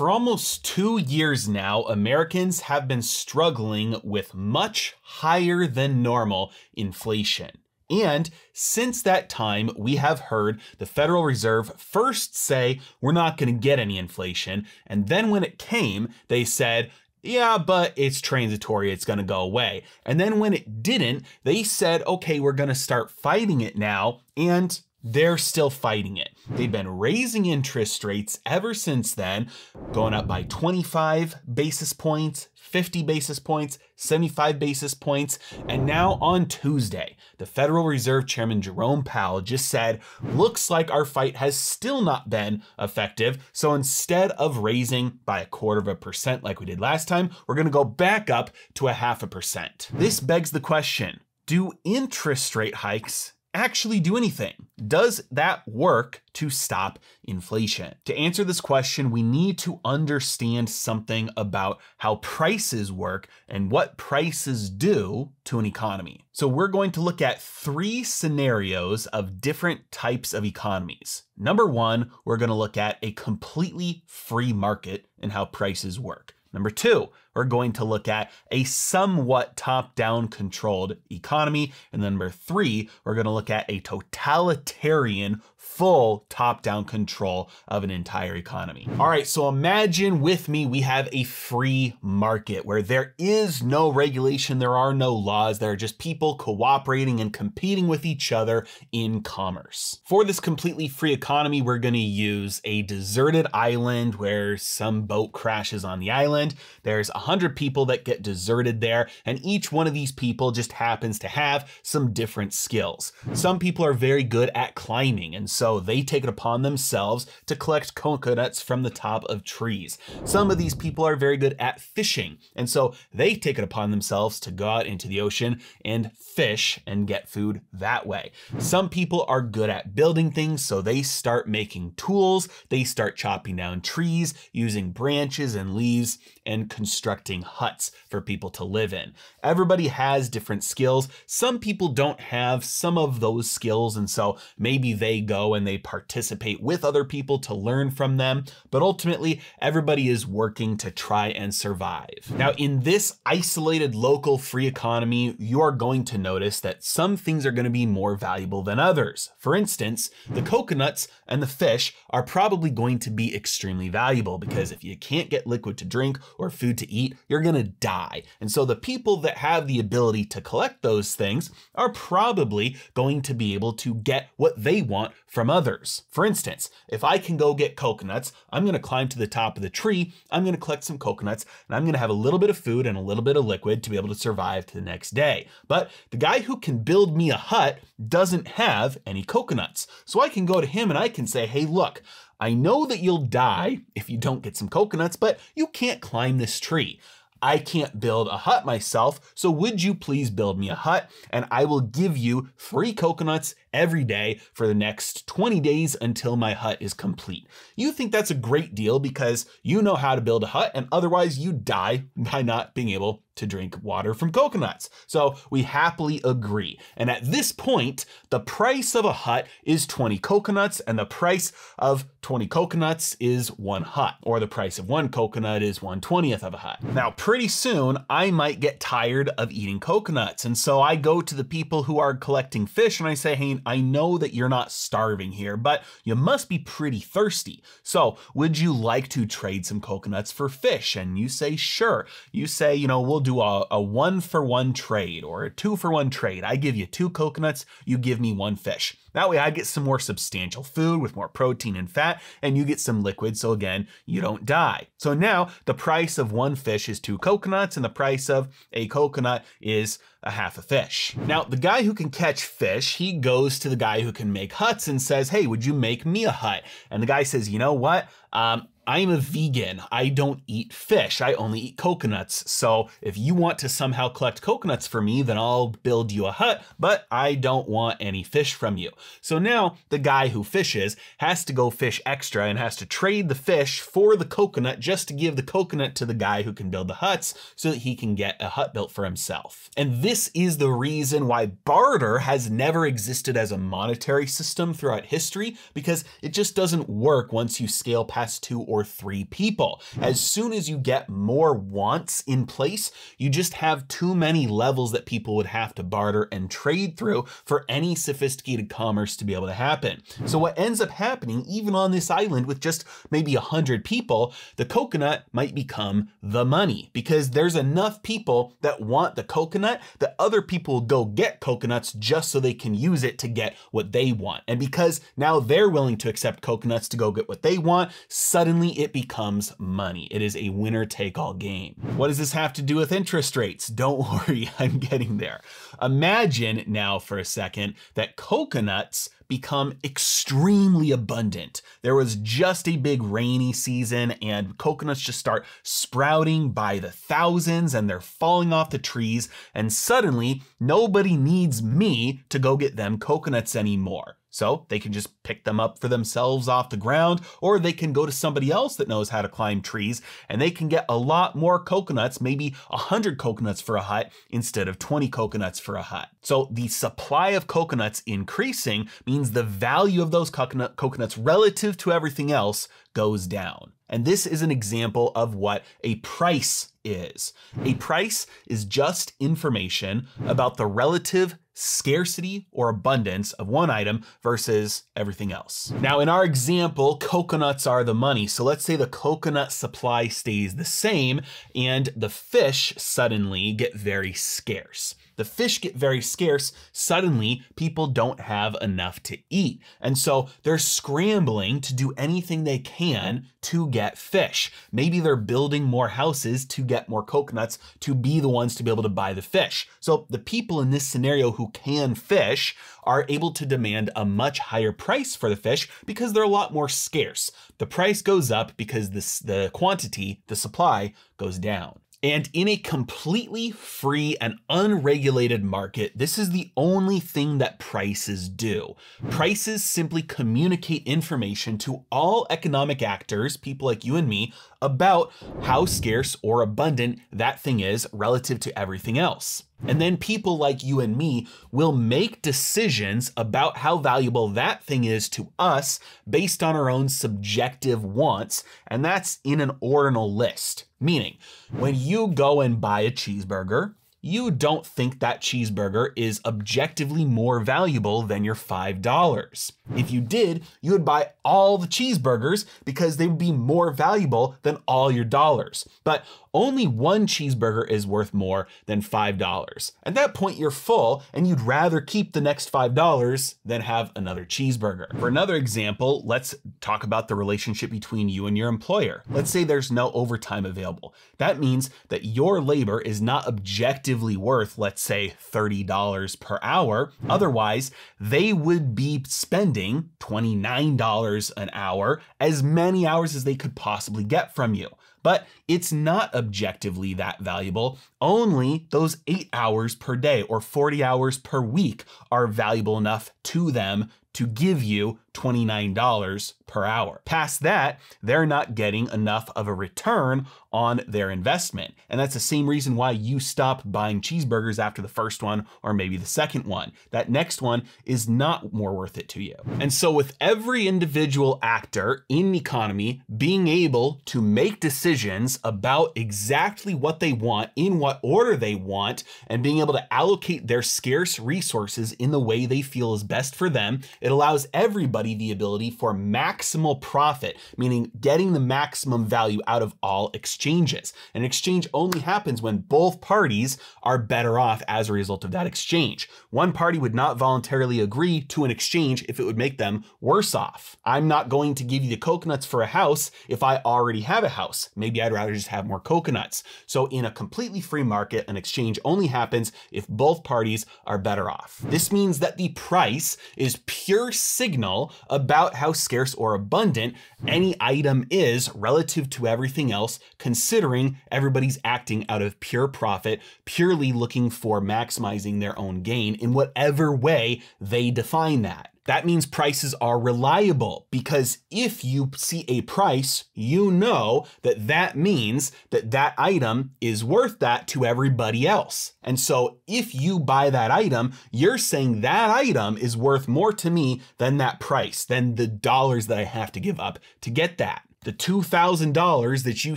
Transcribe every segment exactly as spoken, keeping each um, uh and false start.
For almost two years now, Americans have been struggling with much higher than normal inflation. And since that time, we have heard the Federal Reserve first say, we're not going to get any inflation. And then when it came, they said, yeah, but it's transitory, it's going to go away. And then when it didn't, they said, okay, we're going to start fighting it now. And they're still fighting it. They've been raising interest rates ever since then, going up by twenty-five basis points, fifty basis points, seventy-five basis points. And now on Tuesday, the Federal Reserve Chairman Jerome Powell just said, looks like our fight has still not been effective. So instead of raising by a quarter of a percent like we did last time, we're going to go back up to a half a percent. This begs the question, do interest rate hikes actually do anything? Does that work to stop inflation? To answer this question, we need to understand something about how prices work and what prices do to an economy. So we're going to look at three scenarios of different types of economies. Number one, we're going to look at a completely free market and how prices work. Number two, we're going to look at a somewhat top-down controlled economy. And then number three, we're going to look at a totalitarian, full top-down control of an entire economy. All right, so imagine with me, we have a free market where there is no regulation, there are no laws, there are just people cooperating and competing with each other in commerce. For this completely free economy, we're going to use a deserted island where some boat crashes on the island. There's one hundred people that get deserted there, and each one of these people just happens to have some different skills. Some people are very good at climbing, and so they take it upon themselves to collect coconuts from the top of trees. Some of these people are very good at fishing, and so they take it upon themselves to go out into the ocean and fish and get food that way. Some people are good at building things, so they start making tools, they start chopping down trees, using branches and leaves, and constructing huts for people to live in. Everybody has different skills. Some people don't have some of those skills, and so maybe they go and they participate with other people to learn from them, but ultimately everybody is working to try and survive. Now, in this isolated local free economy, you are going to notice that some things are going to be more valuable than others. For instance, the coconuts and the fish are probably going to be extremely valuable, because if you can't get liquid to drink or food to eat, you're going to die. And so the people that have the ability to collect those things are probably going to be able to get what they want from others. For instance, if I can go get coconuts, I'm going to climb to the top of the tree, I'm going to collect some coconuts, and I'm going to have a little bit of food and a little bit of liquid to be able to survive to the next day. But the guy who can build me a hut doesn't have any coconuts. So I can go to him and I can say, hey, look, I know that you'll die if you don't get some coconuts, but you can't climb this tree. I can't build a hut myself, so would you please build me a hut, and I will give you three coconuts every day for the next twenty days until my hut is complete. You think that's a great deal because you know how to build a hut, and otherwise you die by not being able to drink water from coconuts. So we happily agree. And at this point, the price of a hut is twenty coconuts, and the price of twenty coconuts is one hut, or the price of one coconut is one twentieth of a hut. Now, pretty soon I might get tired of eating coconuts. And so I go to the people who are collecting fish and I say, hey, I know that you're not starving here, but you must be pretty thirsty. So would you like to trade some coconuts for fish? And you say, sure. You say, you know, we'll do a, a one for one trade or a two for one trade. I give you two coconuts, you give me one fish. That way I get some more substantial food with more protein and fat, and you get some liquid. So again, you don't die. So now the price of one fish is two coconuts, and the price of a coconut is a half a fish. Now, the guy who can catch fish, he goes to the guy who can make huts and says, hey, would you make me a hut? And the guy says, you know what? Um, I'm a vegan. I don't eat fish. I only eat coconuts. So if you want to somehow collect coconuts for me, then I'll build you a hut, but I don't want any fish from you. So now the guy who fishes has to go fish extra and has to trade the fish for the coconut just to give the coconut to the guy who can build the huts so that he can get a hut built for himself. And this is the reason why barter has never existed as a monetary system throughout history, because it just doesn't work once you scale past two or or three people. As soon as you get more wants in place, you just have too many levels that people would have to barter and trade through for any sophisticated commerce to be able to happen. So what ends up happening, even on this island with just maybe a hundred people, the coconut might become the money, because there's enough people that want the coconut that other people will go get coconuts just so they can use it to get what they want. And because now they're willing to accept coconuts to go get what they want, suddenly it becomes money. It is a winner take all game. What does this have to do with interest rates? Don't worry, I'm getting there. Imagine now for a second that coconuts become extremely abundant. There was just a big rainy season and coconuts just start sprouting by the thousands and they're falling off the trees, and suddenly nobody needs me to go get them coconuts anymore. So they can just pick them up for themselves off the ground, or they can go to somebody else that knows how to climb trees and they can get a lot more coconuts, maybe one hundred coconuts for a hut instead of twenty coconuts for a hut. So the supply of coconuts increasing means the value of those coconut, coconuts relative to everything else goes down. And this is an example of what a price is. A price is just information about the relative scarcity or abundance of one item versus everything else. Now in our example, coconuts are the money. So let's say the coconut supply stays the same and the fish suddenly get very scarce. The fish get very scarce, suddenly people don't have enough to eat. And so they're scrambling to do anything they can to get fish. Maybe they're building more houses to get more coconuts to be the ones to be able to buy the fish. So the people in this scenario who can fish are able to demand a much higher price for the fish because they're a lot more scarce. The price goes up because this, the quantity, the supply goes down. And in a completely free and unregulated market, this is the only thing that prices do. Prices simply communicate information to all economic actors, people like you and me, about how scarce or abundant that thing is relative to everything else. And then people like you and me will make decisions about how valuable that thing is to us based on our own subjective wants. And that's in an ordinal list. Meaning, when you go and buy a cheeseburger, you don't think that cheeseburger is objectively more valuable than your five dollars. If you did, you would buy all the cheeseburgers because they would be more valuable than all your dollars. But only one cheeseburger is worth more than five dollars. At that point, you're full and you'd rather keep the next five dollars than have another cheeseburger. For another example, let's talk about the relationship between you and your employer. Let's say there's no overtime available. That means that your labor is not objectively worth, let's say, thirty dollars per hour. Otherwise, they would be spending twenty-nine dollars an hour, as many hours as they could possibly get from you. But it's not objectively that valuable. Only those eight hours per day or forty hours per week are valuable enough to them to give you twenty-nine dollars per hour. Past that, they're not getting enough of a return on their investment. And that's the same reason why you stop buying cheeseburgers after the first one, or maybe the second one. That next one is not more worth it to you. And so with every individual actor in the economy being able to make decisions about exactly what they want, in what order they want, and being able to allocate their scarce resources in the way they feel is best for them, it allows everybody the ability for maximal profit, meaning getting the maximum value out of all exchanges. An exchange only happens when both parties are better off as a result of that exchange. One party would not voluntarily agree to an exchange if it would make them worse off. I'm not going to give you the coconuts for a house if I already have a house. Maybe I'd rather just have more coconuts. So in a completely free market, an exchange only happens if both parties are better off. This means that the price is pure Pure signal about how scarce or abundant any item is relative to everything else, considering everybody's acting out of pure profit, purely looking for maximizing their own gain in whatever way they define that. That means prices are reliable, because if you see a price, you know that that means that that item is worth that to everybody else. And so if you buy that item, you're saying that item is worth more to me than that price, than the dollars that I have to give up to get that. The two thousand dollars that you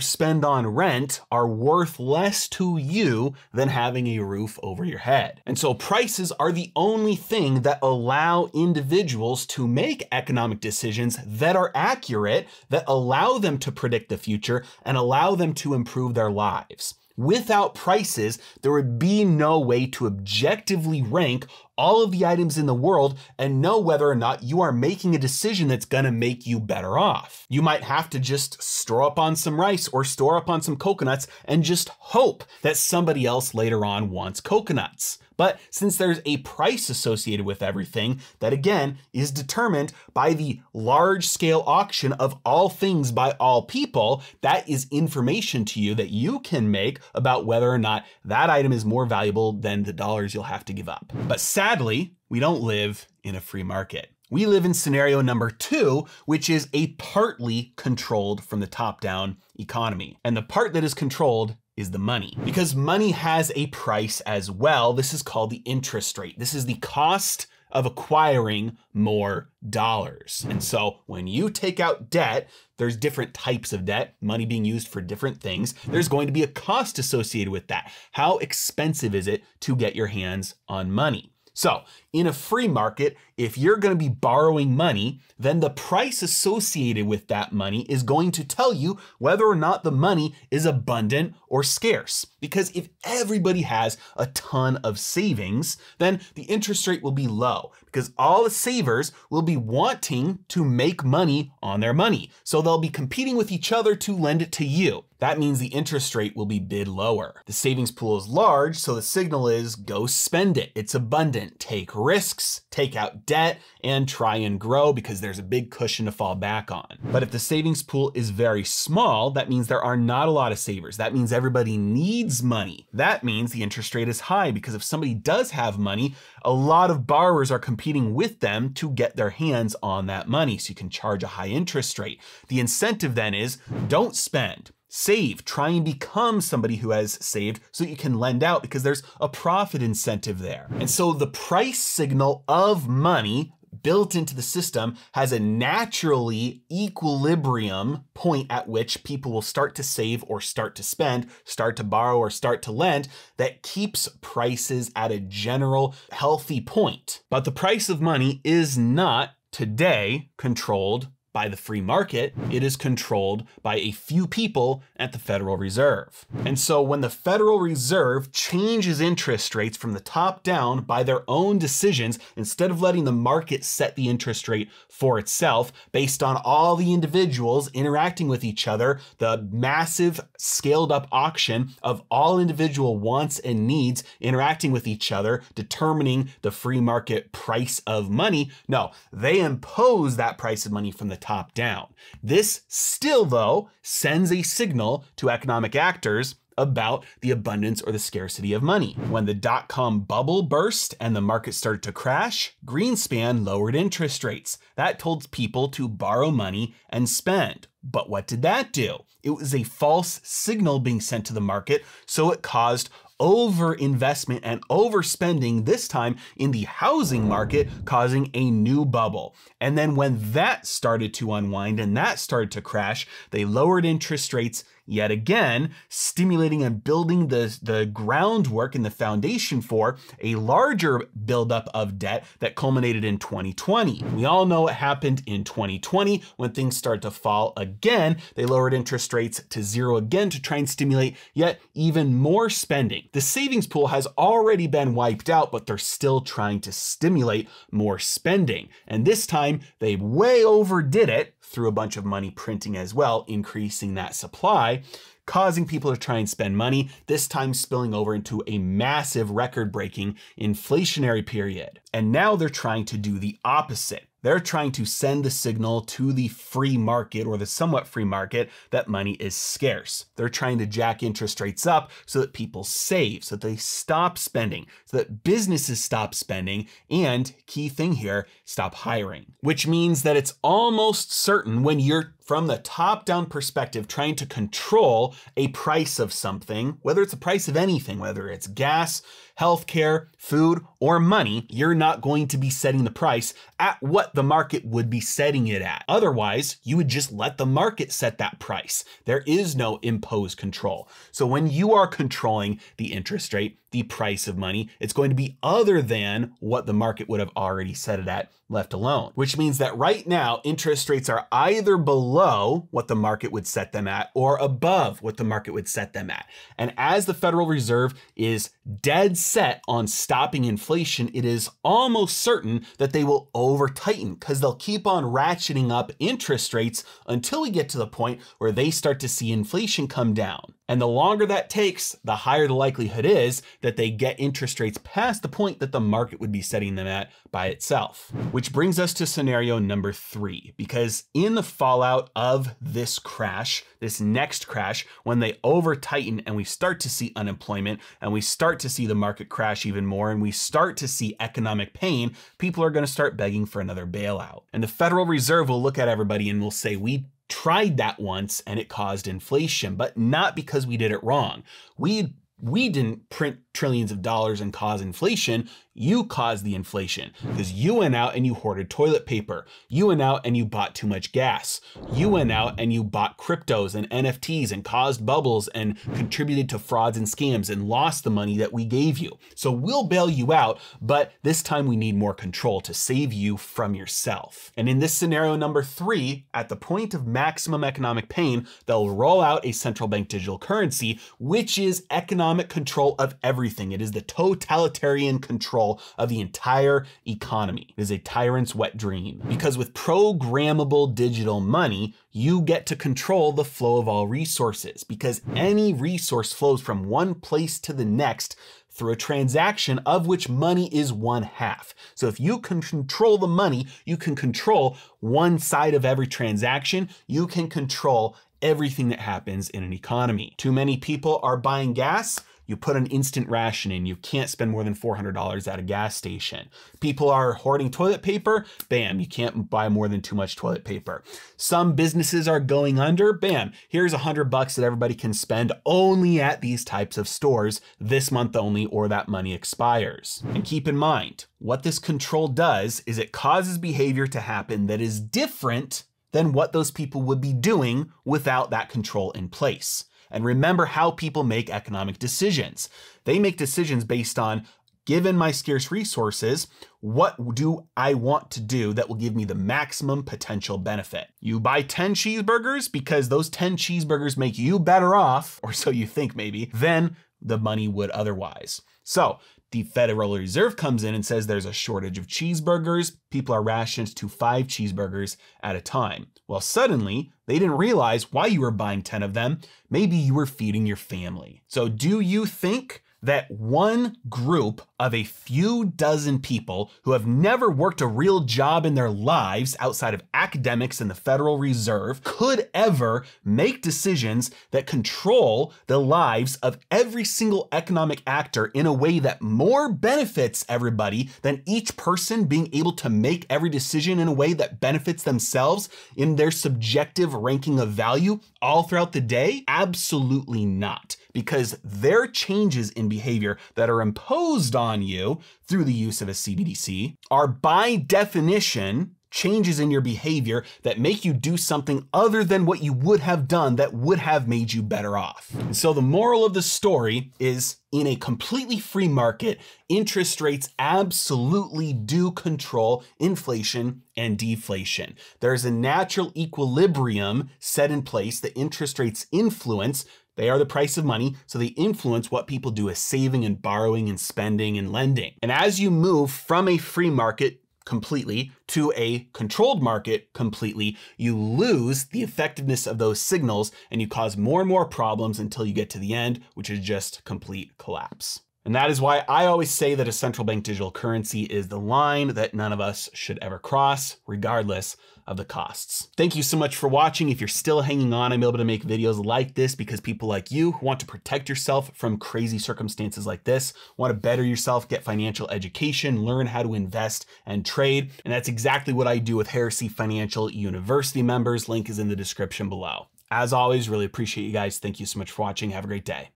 spend on rent are worth less to you than having a roof over your head. And so prices are the only thing that allow individuals to make economic decisions that are accurate, that allow them to predict the future and allow them to improve their lives. Without prices, there would be no way to objectively rank all of the items in the world and know whether or not you are making a decision that's gonna make you better off. You might have to just store up on some rice or store up on some coconuts and just hope that somebody else later on wants coconuts. But since there's a price associated with everything, that again is determined by the large scale auction of all things by all people, that is information to you that you can make about whether or not that item is more valuable than the dollars you'll have to give up. But sadly, we don't live in a free market. We live in scenario number two, which is a partly controlled from the top down economy. And the part that is controlled is the money. Because money has a price as well. This is called the interest rate. This is the cost of acquiring more dollars. And so when you take out debt, there's different types of debt, money being used for different things. There's going to be a cost associated with that. How expensive is it to get your hands on money? So in a free market, if you're going to be borrowing money, then the price associated with that money is going to tell you whether or not the money is abundant or scarce. Because if everybody has a ton of savings, then the interest rate will be low because all the savers will be wanting to make money on their money. So they'll be competing with each other to lend it to you. That means the interest rate will be bid lower. The savings pool is large, so the signal is go spend it. It's abundant. Take risks, take out debt, and try and grow because there's a big cushion to fall back on. But if the savings pool is very small, that means there are not a lot of savers. That means everybody needs money. That means the interest rate is high because if somebody does have money, a lot of borrowers are competing with them to get their hands on that money. So you can charge a high interest rate. The incentive then is don't spend. Save, try and become somebody who has saved so you can lend out because there's a profit incentive there. And so the price signal of money built into the system has a naturally equilibrium point at which people will start to save or start to spend, start to borrow or start to lend that keeps prices at a general healthy point. But the price of money is not today controlled by the free market, it is controlled by a few people at the Federal Reserve. And so when the Federal Reserve changes interest rates from the top down by their own decisions, instead of letting the market set the interest rate for itself based on all the individuals interacting with each other, the massive scaled up auction of all individual wants and needs interacting with each other, determining the free market price of money. No, they impose that price of money from the top down. This still, though, sends a signal to economic actors about the abundance or the scarcity of money. When the dot-com bubble burst and the market started to crash, Greenspan lowered interest rates. That told people to borrow money and spend. But what did that do? It was a false signal being sent to the market, so it caused overinvestment and overspending, this time in the housing market, causing a new bubble. And then when that started to unwind and that started to crash, they lowered interest rates yet again, stimulating and building the, the groundwork and the foundation for a larger buildup of debt that culminated in twenty twenty. We all know what happened in twenty twenty when things started to fall again. They lowered interest rates to zero again to try and stimulate yet even more spending. The savings pool has already been wiped out, but they're still trying to stimulate more spending. And this time they way overdid it through a bunch of money printing as well, increasing that supply, causing people to try and spend money, this time spilling over into a massive record-breaking inflationary period. And now they're trying to do the opposite. They're trying to send the signal to the free market or the somewhat free market that money is scarce. They're trying to jack interest rates up so that people save, so that they stop spending, so that businesses stop spending, and key thing here, stop hiring, which means that it's almost certain when you're from the top-down perspective, trying to control a price of something, whether it's the price of anything, whether it's gas, healthcare, food, or money, you're not going to be setting the price at what the market would be setting it at. Otherwise, you would just let the market set that price. There is no imposed control. So when you are controlling the interest rate, the price of money, it's going to be other than what the market would have already set it at left alone, which means that right now interest rates are either below what the market would set them at or above what the market would set them at. And as the Federal Reserve is dead set on stopping inflation, it is almost certain that they will over tighten because they'll keep on ratcheting up interest rates until we get to the point where they start to see inflation come down. And the longer that takes, the higher the likelihood is that they get interest rates past the point that the market would be setting them at by itself. Which brings us to scenario number three, because in the fallout of this crash, this next crash, when they over tighten and we start to see unemployment and we start to see the market crash even more and we start to see economic pain, people are going to start begging for another bailout. And the Federal Reserve will look at everybody and will say, we tried that once and it caused inflation, but not because we did it wrong. We we didn't print trillions of dollars and cause inflation. You caused the inflation because you went out and you hoarded toilet paper. You went out and you bought too much gas. You went out and you bought cryptos and N F Ts and caused bubbles and contributed to frauds and scams and lost the money that we gave you. So we'll bail you out, but this time we need more control to save you from yourself. And in this scenario number three, at the point of maximum economic pain, they'll roll out a central bank digital currency, which is economic control of everything. It is the totalitarian control of the entire economy. It is a tyrant's wet dream. Because with programmable digital money, you get to control the flow of all resources, because any resource flows from one place to the next through a transaction of which money is one half. So if you can control the money, you can control one side of every transaction, you can control everything that happens in an economy. Too many people are buying gas, you put an instant ration in, you can't spend more than four hundred dollars at a gas station. People are hoarding toilet paper, bam, you can't buy more than too much toilet paper. Some businesses are going under, bam, here's a hundred bucks that everybody can spend only at these types of stores this month only, or that money expires. And keep in mind, what this control does is it causes behavior to happen that is different than what those people would be doing without that control in place. And remember how people make economic decisions. They make decisions based on, given my scarce resources, what do I want to do that will give me the maximum potential benefit? You buy ten cheeseburgers because those ten cheeseburgers make you better off, or so you think maybe, than the money would otherwise. So the Federal Reserve comes in and says there's a shortage of cheeseburgers. People are rationed to five cheeseburgers at a time. Well, suddenly they didn't realize why you were buying ten of them. Maybe you were feeding your family. So do you think that one group of a few dozen people who have never worked a real job in their lives outside of academics and the Federal Reserve could ever make decisions that control the lives of every single economic actor in a way that more benefits everybody than each person being able to make every decision in a way that benefits themselves in their subjective ranking of value all throughout the day? Absolutely not, because their changes in behavior that are imposed on you through the use of a C B D C are by definition changes in your behavior that make you do something other than what you would have done that would have made you better off. And so the moral of the story is, in a completely free market, interest rates absolutely do control inflation and deflation. There's a natural equilibrium set in place that interest rates influence. They are the price of money, so they influence what people do with saving and borrowing and spending and lending. And as you move from a free market completely to a controlled market completely, you lose the effectiveness of those signals and you cause more and more problems until you get to the end, which is just complete collapse. And that is why I always say that a central bank digital currency is the line that none of us should ever cross, regardless of the costs. Thank you so much for watching. If you're still hanging on, I'm able to make videos like this because people like you who want to protect yourself from crazy circumstances like this, want to better yourself, get financial education, learn how to invest and trade. And that's exactly what I do with Heresy Financial University members. Link is in the description below. As always, really appreciate you guys. Thank you so much for watching. Have a great day.